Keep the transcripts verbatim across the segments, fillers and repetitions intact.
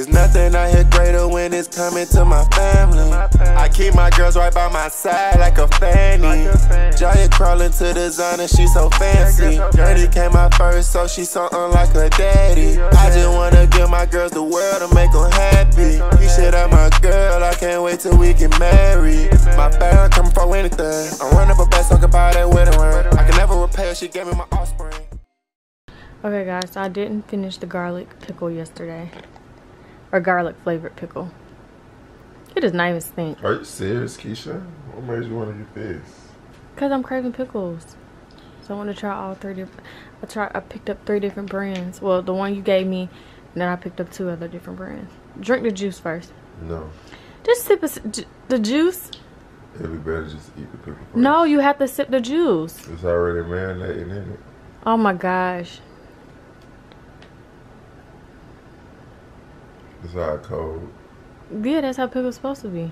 There's nothing I hit greater when it's coming to my family. I keep my girls right by my side like a fanny. Jaya crawling to the zone and she so fancy. Granny came out first, so she so unlike her daddy. I just wanna give my girls the world and make them happy. You shit out my girl, I can't wait till we get married. My family come for anything. I'm running for best, talking about that wedding ring. I can never repay her, she gave me my offspring. Okay guys, so I didn't finish the garlic pickle yesterday. Or garlic flavored pickle. It does not even stink. Are you serious, Keisha? What made you want to get this? Cause I'm craving pickles. So I want to try all three different. I tried. I picked up three different brands. Well, the one you gave me, and then I picked up two other different brands. Drink the juice first. No. Just sip a, the juice. It'd be better just eat the pickle first. No, you have to sip the juice. It's already marinating in it. Oh my gosh. It's all cold. Yeah, that's how pickle's supposed to be.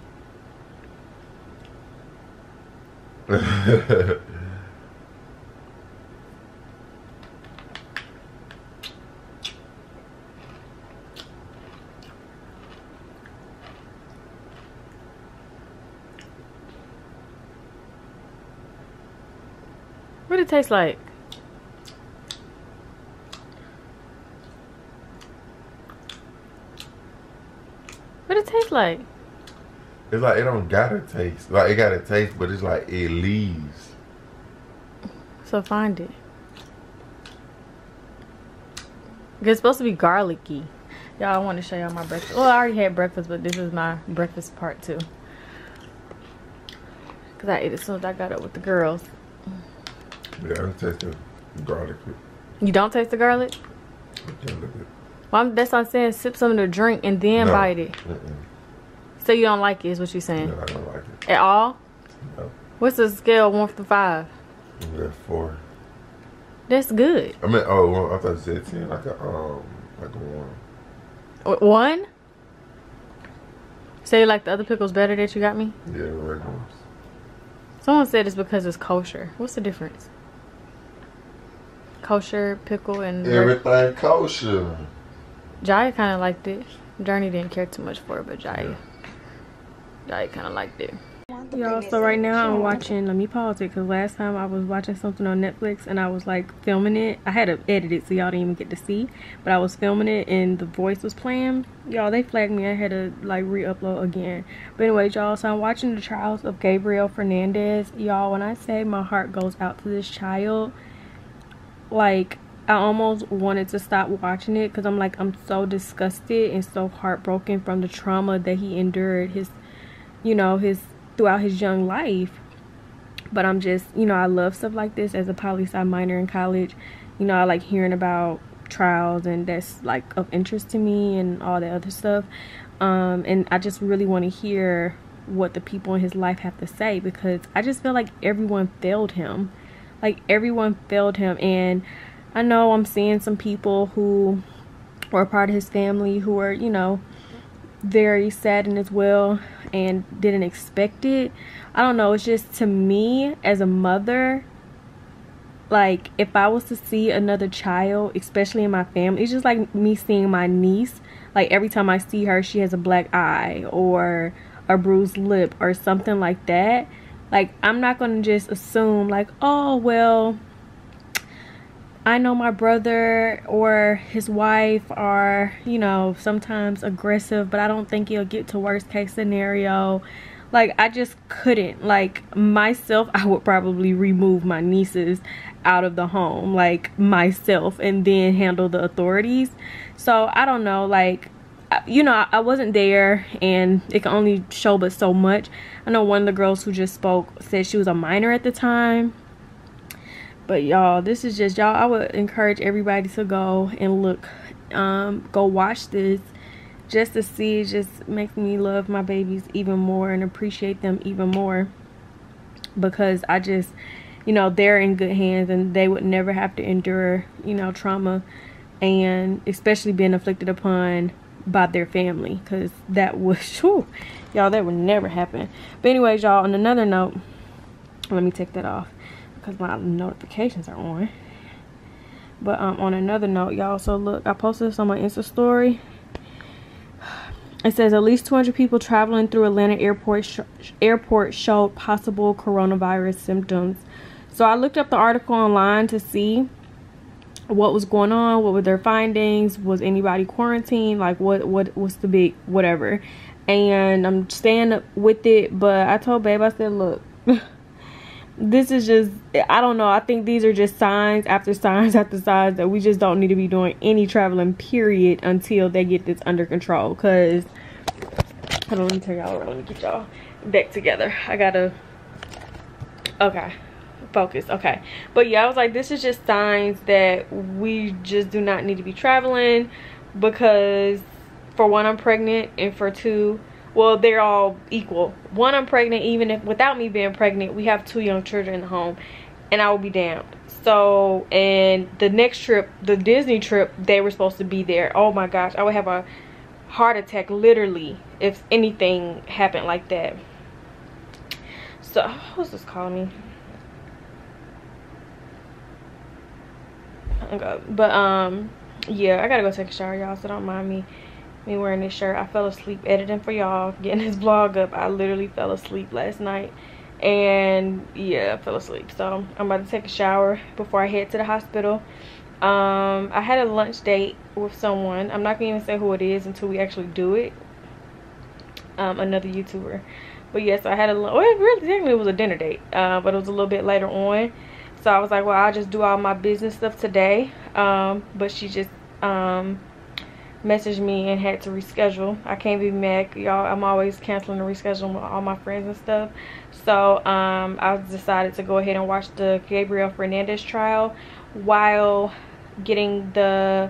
What it taste like? Like it's like it don't gotta taste like it gotta taste, but it's like it leaves. So find it. It's supposed to be garlicky. Y'all, I want to show y'all my breakfast. Well, I already had breakfast, but this is my breakfast part too. Cause I ate it as soon as I got up with the girls. Yeah, I don't taste the garlic. You don't taste the garlic? I can't look at it. Well, I'm, that's what I'm saying. Sip some of the drink and then no. bite it. Mm-mm. So you don't like it is what you're saying? No, I don't like it. At all? No. What's the scale one to five? Yeah, four. That's good. I mean, oh, well, I thought you said ten. Like a, um, like a one. One? So you like the other pickles better that you got me? Yeah, the red ones. Someone said it's because it's kosher. What's the difference? Kosher, pickle, and... Everything red. Kosher. Jaya kind of liked it. Journey didn't care too much for it, but Jaya. Yeah. I kind of liked it. Y'all, so right now I'm watching, let me pause it, because last time I was watching something on Netflix and I was like filming it. I had to edit it so y'all didn't even get to see, but I was filming it and the voice was playing. Y'all, they flagged me. I had to like re-upload again. But anyways, y'all, so I'm watching the trials of Gabriel Fernandez. Y'all, when I say my heart goes out to this child, like I almost wanted to stop watching it because I'm like, I'm so disgusted and so heartbroken from the trauma that he endured his you know his throughout his young life. But I'm just, you know, I love stuff like this. As a poli sci minor in college, you know, I like hearing about trials, and that's like of interest to me and all that other stuff. Um and I just really want to hear what the people in his life have to say, because I just feel like everyone failed him. Like everyone failed him. And I know I'm seeing some people who were part of his family who are, you know, very saddened as well and didn't expect it. I don't know, it's just, to me as a mother, like if I was to see another child, especially in my family, it's just like me seeing my niece. Like every time I see her, she has a black eye or a bruised lip or something like that. Like I'm not gonna just assume like, oh well, I know my brother or his wife are, you know, sometimes aggressive, but I don't think he'll get to worst case scenario. Like, I just couldn't. Like, myself, I would probably remove my nieces out of the home, like, myself, and then handle the authorities. So, I don't know, like, you know, I wasn't there, and it can only show but so much. I know one of the girls who just spoke said she was a minor at the time. But y'all, this is just, y'all, I would encourage everybody to go and look, um, go watch this just to see. It just makes me love my babies even more and appreciate them even more, because I just, you know, they're in good hands and they would never have to endure, you know, trauma, and especially being inflicted upon by their family, because that was, whew, y'all, that would never happen. But anyways, y'all, on another note, let me take that off. My notifications are on. But um on another note, y'all, so look, I posted this on my Insta story. It says at least two hundred people traveling through Atlanta airport sh airport showed possible coronavirus symptoms. So I looked up the article online to see what was going on, what were their findings, was anybody quarantined, like what what was the big whatever. And I'm staying up with it, but I told Babe, I said, look, this is just, I don't know. I think these are just signs after signs after signs that we just don't need to be doing any traveling, period, until they get this under control. Because, hold on, let me turn y'all around. Let me get y'all back together. I gotta, okay, focus, okay. But yeah, I was like, this is just signs that we just do not need to be traveling because, for one, I'm pregnant, and for two, well, they're all equal. One, I'm pregnant. Even if without me being pregnant, we have two young children in the home, and I will be damned. So, and the next trip, the Disney trip, they were supposed to be there. Oh my gosh, I would have a heart attack literally if anything happened like that. So, who's this calling me? Okay. But um, yeah, I gotta go take a shower, y'all. So don't mind me. Me wearing this shirt. I fell asleep editing for y'all, getting this vlog up. I literally fell asleep last night, and yeah, I fell asleep. So I'm about to take a shower before I head to the hospital. um I had a lunch date with someone. I'm not gonna even say who it is until we actually do it. Um another YouTuber. But yes, yeah, so I had a well, it really technically was a dinner date, uh, but it was a little bit later on. So I was like, well, I'll just do all my business stuff today. Um but she just um messaged me and had to reschedule. I can't be mad, y'all. I'm always canceling and rescheduling with all my friends and stuff. So um I decided to go ahead and watch the Gabriel Fernandez trial while getting the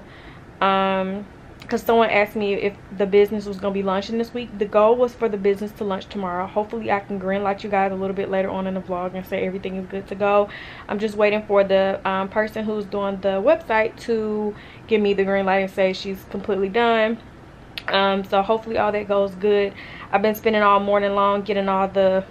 um because someone asked me if the business was going to be launching this week. The goal was for the business to launch tomorrow. Hopefully I can green light you guys a little bit later on in the vlog and say everything is good to go. I'm just waiting for the um person who's doing the website to give me the green light and say she's completely done. Um so hopefully all that goes good. I've been spending all morning long getting all the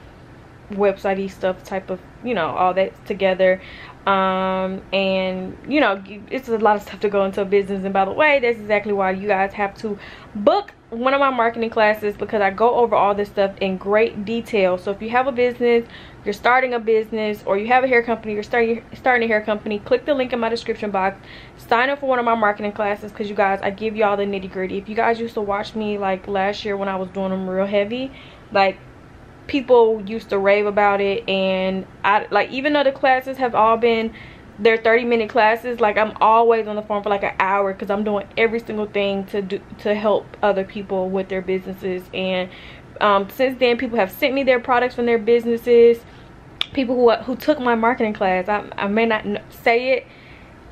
website-y stuff, type of, you know, all that together. Um and you know, it's a lot of stuff to go into a business. And by the way, that's exactly why you guys have to book one of my marketing classes, because I go over all this stuff in great detail. So if you have a business, you're starting a business, or you have a hair company, you're starting starting a hair company, click the link in my description box, sign up for one of my marketing classes, because you guys, I give y'all the nitty-gritty. If you guys used to watch me like last year when I was doing them real heavy, like people used to rave about it. And I like, even though the classes have all been their thirty minute classes, like I'm always on the phone for like an hour because I'm doing every single thing to do to help other people with their businesses. And um since then, people have sent me their products from their businesses, people who who took my marketing class. I, I may not say it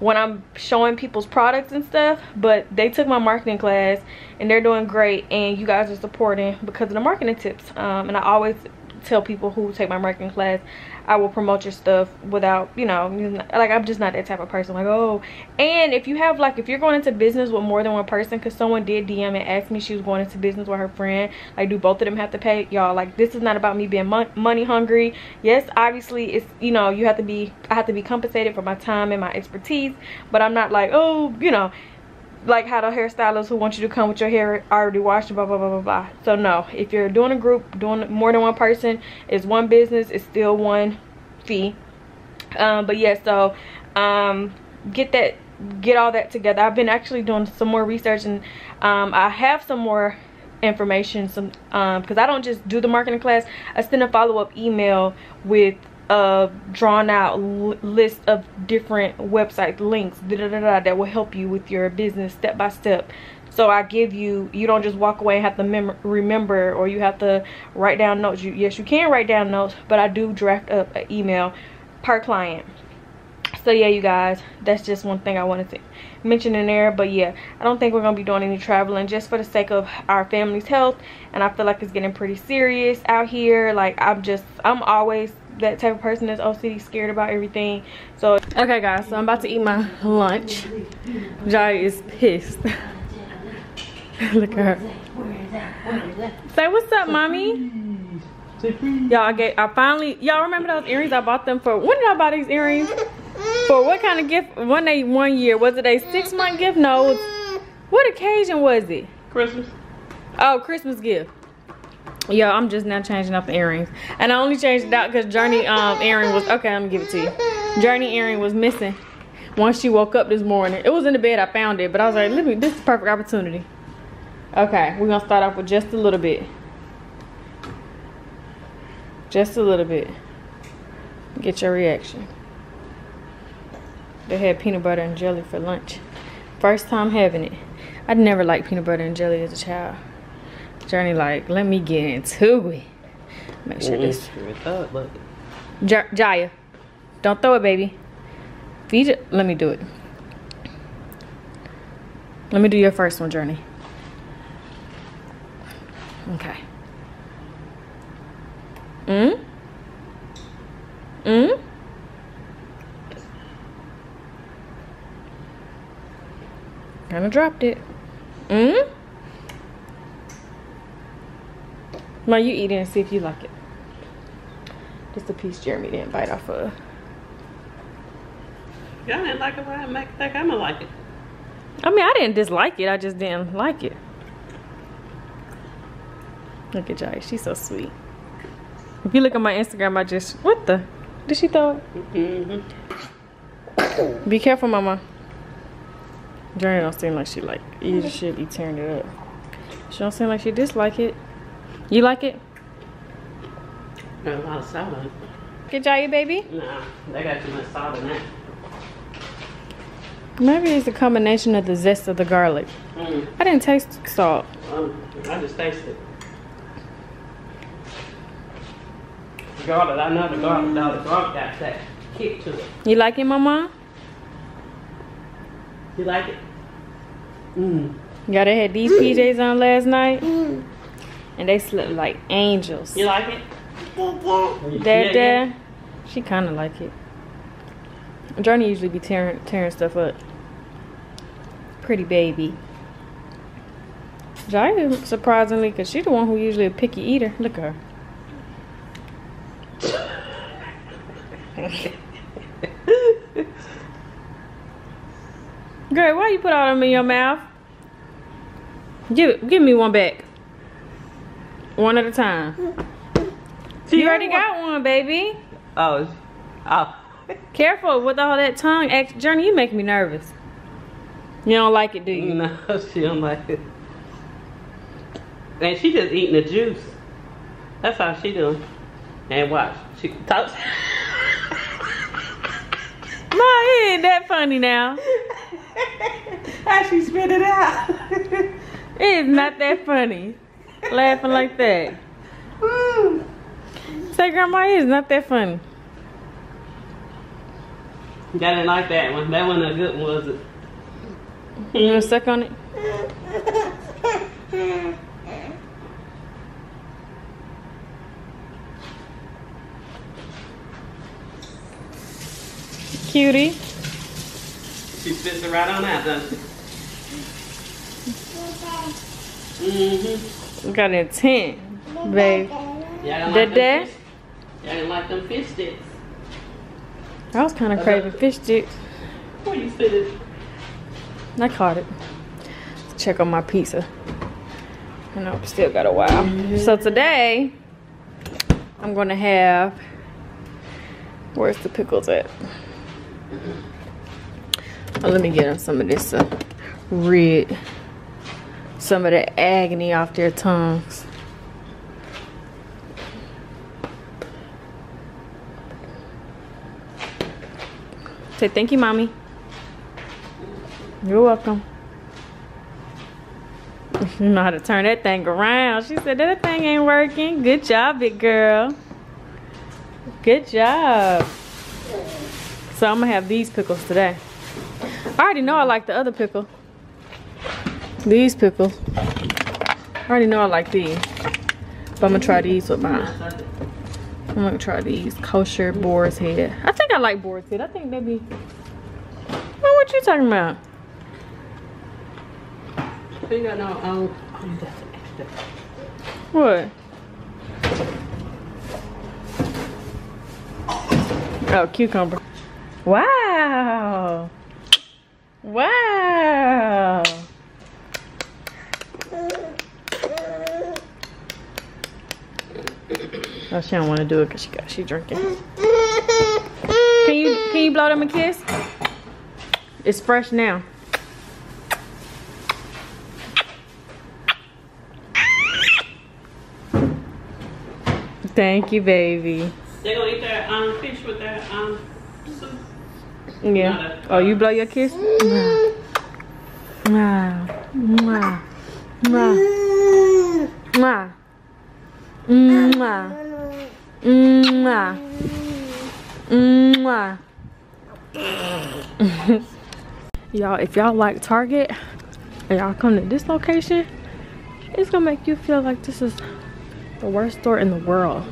when I'm showing people's products and stuff, but they took my marketing class and they're doing great, and you guys are supporting because of the marketing tips. Um and I always tell people who take my marketing class, I will promote your stuff without, you know, like, I'm just not that type of person, like, oh. And if you have, like, if you're going into business with more than one person, because someone did D M and asked me, she was going into business with her friend, like, do both of them have to pay? Y'all, like, this is not about me being mon money hungry. Yes, obviously it's, you know, you have to be, I have to be compensated for my time and my expertise, but I'm not like, oh, you know, like how the hairstylists who want you to come with your hair already washed, blah blah blah blah blah. So no, if you're doing a group, doing more than one person, it's one business, it's still one fee. Um but yeah, so um get that, get all that together. I've been actually doing some more research, and um I have some more information, some um because I don't just do the marketing class, I send a follow-up email with a drawn out list of different website links, da, da, da, da, that will help you with your business step by step. So I give you, you don't just walk away and have to mem remember, or you have to write down notes. You, yes, you can write down notes, but I do draft up an email per client. So yeah, you guys, that's just one thing I wanted to mention in there. But yeah, I don't think we're gonna be doing any traveling, just for the sake of our family's health. And I feel like it's getting pretty serious out here. Like, I'm just, I'm always that type of person that's O C D, scared about everything. So okay guys, so I'm about to eat my lunch. Jai is pissed. Look at her. Say what's up, mommy. Y'all, I get, I finally, y'all remember those earrings I bought them for? When did I buy these earrings? For what kind of gift? One day, one year. Was it a six month gift? No. It was, what occasion was it? Christmas. Oh, Christmas gift. Yo, I'm just now changing up the earrings. And I only changed it out because Journey um earring was, okay, I'm gonna give it to you. Journey earring was missing once she woke up this morning. It was in the bed, I found it, but I was like, let me, this is the perfect opportunity. Okay, we're gonna start off with just a little bit. Just a little bit. Get your reaction. They had peanut butter and jelly for lunch. First time having it. I'd never liked peanut butter and jelly as a child. Journey like, let me get into it. Make sure this. J Jaya, don't throw it, baby. Feed it. Let me do it. Let me do your first one, Journey. Okay. Mm? Mm? Kinda dropped it. Mm? Ma, you eat it and see if you like it. Just a piece Jeremy didn't bite off of. Y'all didn't like it, why I make think I'm gonna like it. I mean, I didn't dislike it, I just didn't like it. Look at Jai, she's so sweet. If you look at my Instagram, I just, what the? Did she throw it? Mm-hmm. Be careful, Mama. Journey don't seem like she like, you should be tearing it up. She don't seem like she dislike it. You like it? There's a lot of salt in it. Good job, you baby? Nah, they got too much salt in it. Maybe it's a combination of the zest of the garlic. Mm. I didn't taste salt. Um, I just tasted it. The garlic, I know the garlic, no, the garlic got that kick to it. You like it, Mama? You like it? Mm. Y'all had these mm. P Js on last night? Mm. And they slept like angels. You like it? Dad, Dad, she kind of like it. Journey usually be tearing, tearing stuff up. Pretty baby. Jaya, surprisingly, because she's the one who usually a picky eater. Look at her. Girl, why you put all them in your mouth? Give, give me one back. One at a time. She you already got one, baby. Oh, oh. Careful with all that tongue action. Journey, you make me nervous. You don't like it, do you? No, she don't like it. And she just eating the juice. That's how she doing. And watch, she talks. Ma, it ain't that funny now. How she spit it out. It is not that funny. Laughing like that. Woo. Say, Grandma, it's not that funny. I didn't like that one. That wasn't a good one, was it? You want to suck on it? Cutie. She spits it right on out, doesn't she? Mm-hmm. We got an intent, babe. Y'all didn't like them fish sticks. I was kind of craving fish sticks. Where you sit it? I caught it. Let's check on my pizza. I know I've still got a while. Mm-hmm. So today, I'm going to have... Where's the pickles at? Oh, let me get them some of this uh, red... Some of the agony off their tongues. Say thank you, Mommy. You're welcome. You know how to turn that thing around. She said that thing ain't working. Good job, big girl. Good job. So I'm gonna have these pickles today. I already know I like the other pickle. These pickles. I already know I like these. But I'm gonna try these with mine. I'm gonna try these. Kosher Boar's Head. I think I like Boar's Head. I think they be... Well, what you talking about? You got no... Um, oh, that's an extra. What? Oh, cucumber. Wow. Wow. Oh, she don't want to do it because she got she drinking. Can you can you blow them a kiss? It's fresh now. Thank you, baby. They gonna eat that um fish with that um soup. Yeah. Oh, you blow your kiss? Mwah. Mwah. Mwah. Mwah. Mwah. Mwah. Mwah. Y'all, if y'all like Target and y'all come to this location, it's gonna make you feel like this is the worst store in the world.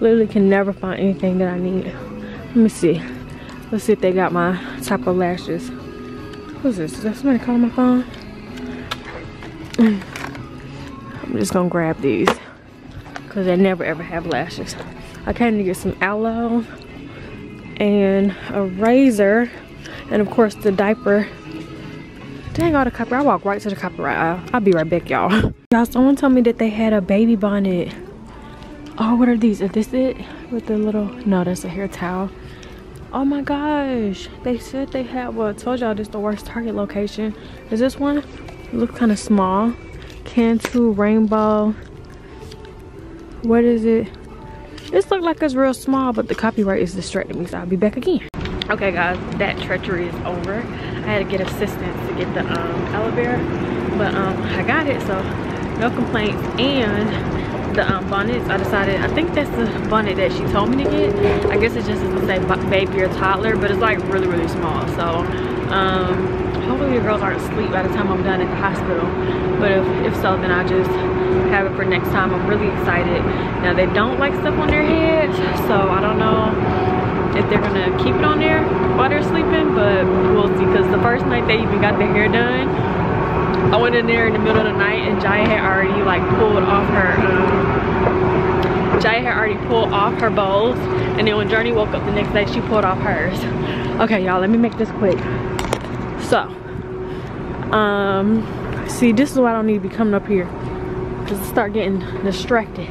Literally can never find anything that I need. Let me see. Let's see if they got my type of lashes. What's this? Is that somebody calling my phone? I'm just gonna grab these because they never ever have lashes. I came to get some aloe and a razor and of course the diaper. Dang, all the copyright. I walk right to the copyright aisle. I'll be right back, y'all. Y'all, someone told me that they had a baby bonnet. Oh, what are these? Is this it? With the little, no, that's a hair towel. Oh my gosh. They said they had, well, I told y'all this is the worst Target location. Is this one? It looks kind of small. Cantu, rainbow. What is it? This looks like it's real small, but the copyright is distracting me, so I'll be back again. Okay, guys, that treachery is over. I had to get assistance to get the um, aloe vera, but um, I got it, so no complaints. And the um, bonnets, I decided, I think that's the bonnet that she told me to get. I guess it just doesn't say baby or toddler, but it's like really, really small. So um, hopefully the girls aren't asleep by the time I'm done at the hospital. But if, if so, then I just have it for next time. I'm really excited. Now, they don't like stuff on their heads, so I don't know if they're gonna keep it on there while they're sleeping, but we'll see. Because the first night they even got their hair done, I went in there in the middle of the night and Jaya had already like pulled off her um, Jaya had already pulled off her bows, and then when Journey woke up the next day she pulled off hers. Okay, y'all, let me make this quick. So um see, this is why I don't need to be coming up here, because I start getting distracted.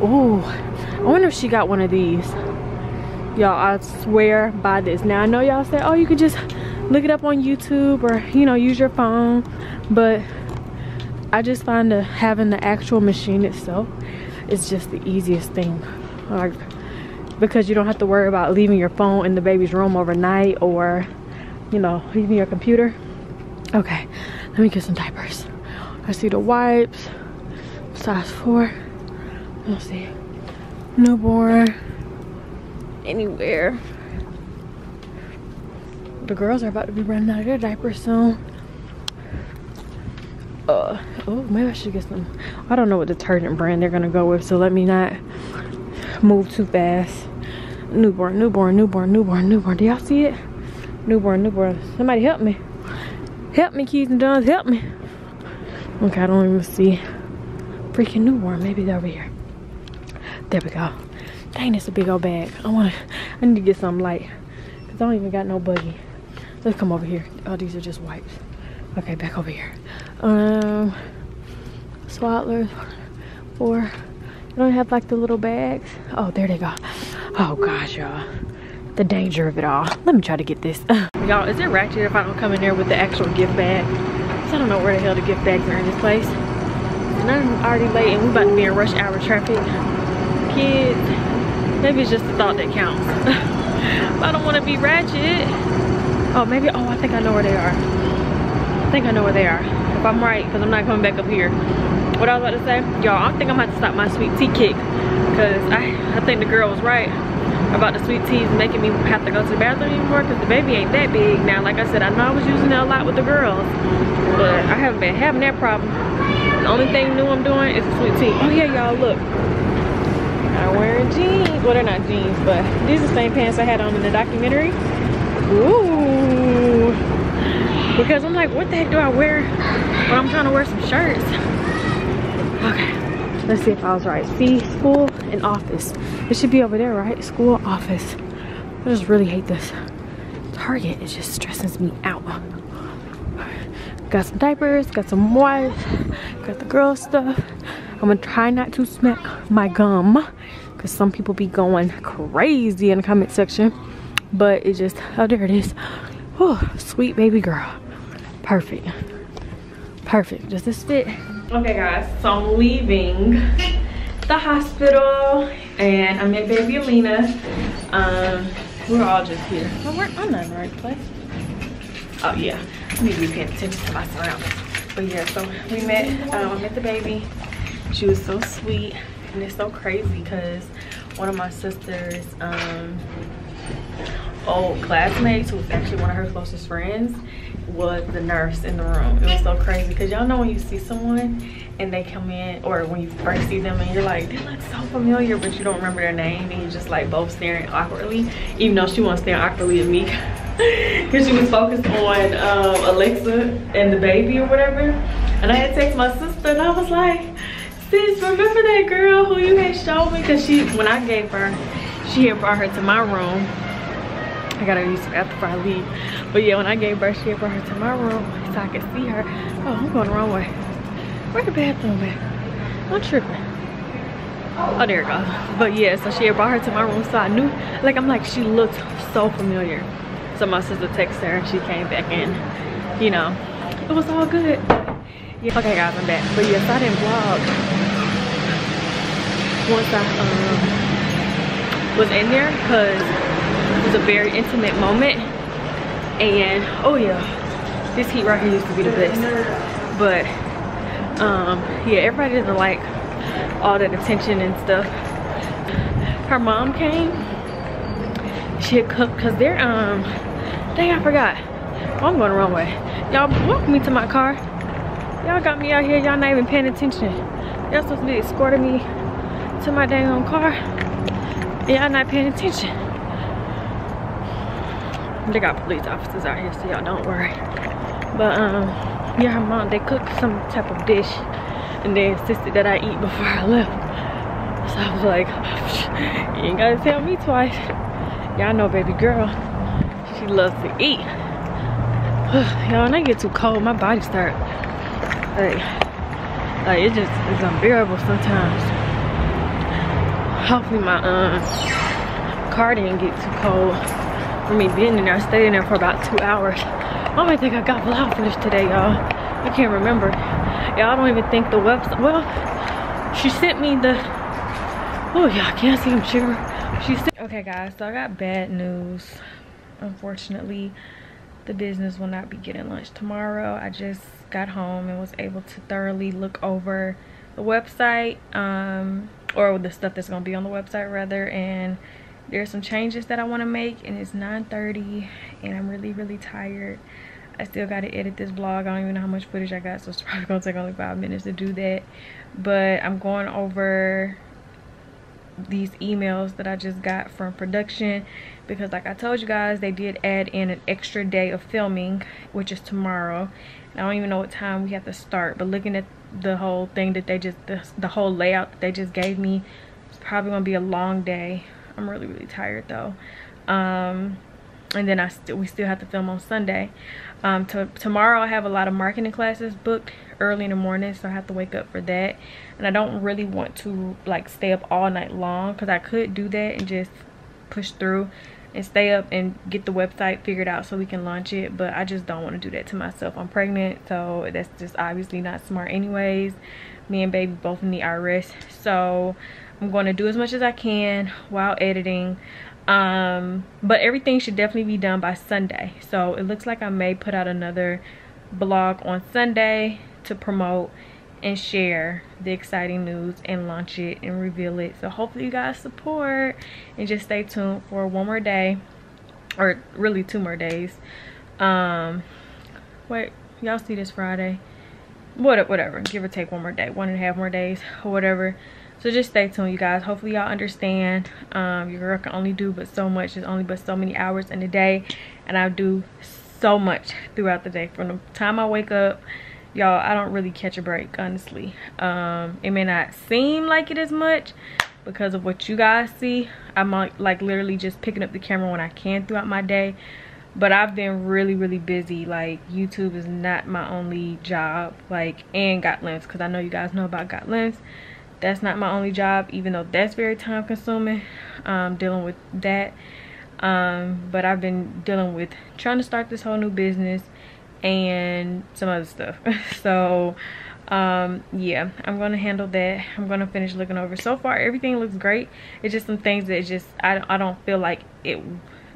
Ooh, I wonder if she got one of these. Y'all, I swear by this. Now, I know y'all say, oh, you could just look it up on YouTube or, you know, use your phone. But I just find that having the actual machine itself is just the easiest thing. Like, because you don't have to worry about leaving your phone in the baby's room overnight or, you know, leaving your computer. Okay, let me get some diapers. I see the wipes. Size four. Let's see. Newborn. Anywhere. The girls are about to be running out of their diapers soon. Uh, oh, maybe I should get some. I don't know what detergent brand they're gonna go with, so let me not move too fast. Newborn, newborn, newborn, newborn, newborn. Do y'all see it? Newborn, newborn. Somebody help me. Help me, Keys and Duns, help me. Okay, I don't even see. Freaking newborn, maybe they're over here. There we go. Dang, it's a big old bag. I want to, I need to get something light because I don't even got no buggy. Let's come over here. Oh, these are just wipes. Okay, back over here. Um, Swaddlers, four. You don't have like the little bags. Oh, there they go. Oh gosh, y'all. The danger of it all. Let me try to get this. Y'all, is it ratchet if I don't come in there with the actual gift bag? Because I don't know where the hell the gift bags are in this place. And I'm already late and we're about to be in rush hour traffic. Kids. Maybe it's just the thought that counts. I don't want to be ratchet. Oh, maybe, oh, I think I know where they are. I think I know where they are. If I'm right, because I'm not coming back up here. What I was about to say, y'all, I think I'm about to stop my sweet tea kick. Because I, I think the girl was right about the sweet teas making me have to go to the bathroom anymore because the baby ain't that big. Now, like I said, I know I was using it a lot with the girls, but I haven't been having that problem. The only thing new I'm doing is the sweet tea. Oh, yeah, y'all, look. I'm wearing jeans. Well, they're not jeans, but these are the same pants I had on in the documentary. Ooh. Because I'm like, what the heck do I wear when I'm trying to wear some shirts? Okay. Let's see if I was right. See, school and office. It should be over there, right? School, office. I just really hate this. Target is just stressing me out. Got some diapers, got some wipes, got the girl stuff. I'm gonna try not to smack my gum. because some people be going crazy in the comment section. But it just, oh, there it is. Oh, sweet baby girl. Perfect. Perfect. Does this fit? Okay, guys, so I'm leaving the hospital and I'm at baby Alina. Um, we're all just here. Oh, we're, I'm not in the right place. Oh, yeah. I need to be paying attention to my surroundings. But yeah, so we met, um, I met the baby. She was so sweet. And it's so crazy because one of my sister's um, old classmates, who was actually one of her closest friends, was the nurse in the room. It was so crazy because y'all know when you see someone and they come in, or when you first see them and you're like, they look so familiar, but you don't remember their name, and you're just like both staring awkwardly, even though she wasn't staring awkwardly at me because she was focused on um, Alexa and the baby or whatever. And I had texted my sister and I was like, sis, remember that girl who you had showed me? Because she, when I gave her, she had brought her to my room. I gotta use it after I leave. But yeah, when I gave birth, she had brought her to my room so I could see her. Oh, I'm going the wrong way. Where the bathroom at? I'm tripping. Oh, there it goes. But yeah, so she had brought her to my room so I knew, like, I'm like, she looked so familiar. So my sister texted her and she came back in. You know, it was all good. Yeah. Okay, guys, I'm back. But yes, I didn't vlog once I um, was in there because it was a very intimate moment. And oh yeah, this heat right here used to be the best. But um yeah, everybody didn't like all that attention and stuff. Her mom came, she had cooked, because they're um dang, I forgot. Oh, I'm going the wrong way. Y'all walk me to my car. Y'all got me out here, y'all not even paying attention. Y'all supposed to be escorting me to my dang own car. Y'all not paying attention. They got police officers out here, so y'all don't worry. But um yeah, her mom, they cooked some type of dish and they insisted that I eat before I left. So I was like, you ain't gotta tell me twice. Y'all know baby girl, she loves to eat. Y'all, when I get too cold, my body starts like, like it just is unbearable sometimes. Hopefully my um car didn't get too cold for me being in there. I stayed in there for about two hours. I don't even think I got vlog finished today, y'all. I can't remember. Y'all, I don't even think the website, well, she sent me the, oh, y'all can't see him shiver. She sent, okay, guys, so I got bad news. Unfortunately, the business will not be getting lunch tomorrow. I just got home and was able to thoroughly look over the website, um, or the stuff that's gonna be on the website, rather, and there's some changes that I want to make, and it's nine thirty and I'm really really tired. I still got to edit this vlog. I don't even know how much footage I got, so it's probably gonna take only five minutes to do that. But I'm going over these emails that I just got from production, because like I told you guys, they did add in an extra day of filming, which is tomorrow, and I don't even know what time we have to start. But looking at the whole thing that they just, the, the whole layout that they just gave me, it's probably gonna be a long day. I'm really really tired though. Um and then I still we still have to film on Sunday. Um to tomorrow I have a lot of marketing classes booked early in the morning, so I have to wake up for that. And I don't really want to like stay up all night long, because I could do that and just push through and stay up and get the website figured out so we can launch it. But I just don't want to do that to myself. I'm pregnant, so that's just obviously not smart anyways. Me and baby both need our rest, so I'm going to do as much as I can while editing. Um but everything should definitely be done by Sunday, so it looks like I may put out another blog on Sunday to promote and share the exciting news and launch it and reveal it. So hopefully you guys support and just stay tuned for one more day, or really two more days. Um wait, y'all see this Friday, what whatever, give or take one more day, one and a half more days or whatever. So just stay tuned, you guys. Hopefully y'all understand. Um, your girl can only do but so much. There's only but so many hours in the day. And I do so much throughout the day. From the time I wake up, y'all, I don't really catch a break, honestly. Um, it may not seem like it as much because of what you guys see. I'm like literally just picking up the camera when I can throughout my day. But I've been really, really busy. Like, YouTube is not my only job. Like, and GotLengths, because I know you guys know about GotLengths. that's not my only job, even though that's very time consuming, um, dealing with that. Um, but I've been dealing with trying to start this whole new business and some other stuff. So um yeah, I'm gonna handle that. I'm gonna finish looking over. So far everything looks great. It's just some things that just I, I don't feel like it,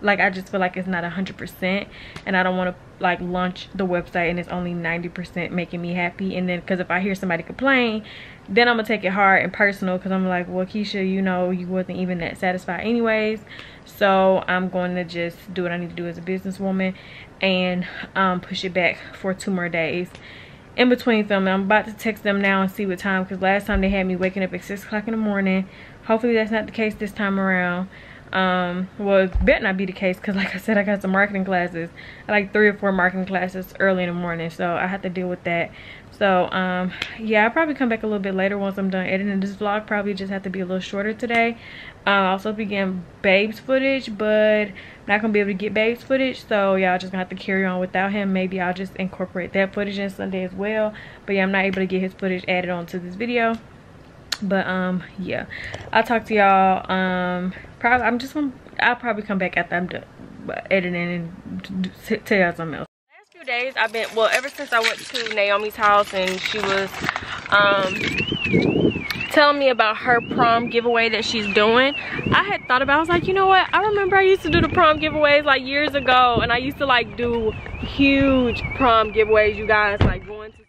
like I just feel like it's not a hundred percent, and I don't want to like launch the website and it's only ninety percent making me happy, and then because if I hear somebody complain, then I'm gonna take it hard and personal, because I'm like, well, Keisha, you know, you wasn't even that satisfied anyways. So I'm going to just do what I need to do as a businesswoman and um push it back for two more days in between filming. I'm about to text them now and see what time, because last time they had me waking up at six o'clock in the morning. Hopefully that's not the case this time around. Um well, it better not be the case, because like I said, I got some marketing classes, like three or four marketing classes early in the morning, so I have to deal with that. So um yeah, I'll probably come back a little bit later once I'm done editing this vlog. Probably just have to be a little shorter today. uh, I also began Babe's footage, but not gonna be able to get Babe's footage, so y'all just gonna have to carry on without him. Maybe I'll just incorporate that footage in Sunday as well, but yeah, I'm not able to get his footage added on to this video. But um yeah, I'll talk to y'all. um probably i'm just gonna I'll probably come back after I'm done editing and tell y'all something else. Last few days I've been, well, ever since I went to Naomi's house and she was um telling me about her prom giveaway that she's doing, I had thought about, I was like, you know what, I remember I used to do the prom giveaways like years ago, and I used to like do huge prom giveaways, you guys, like going to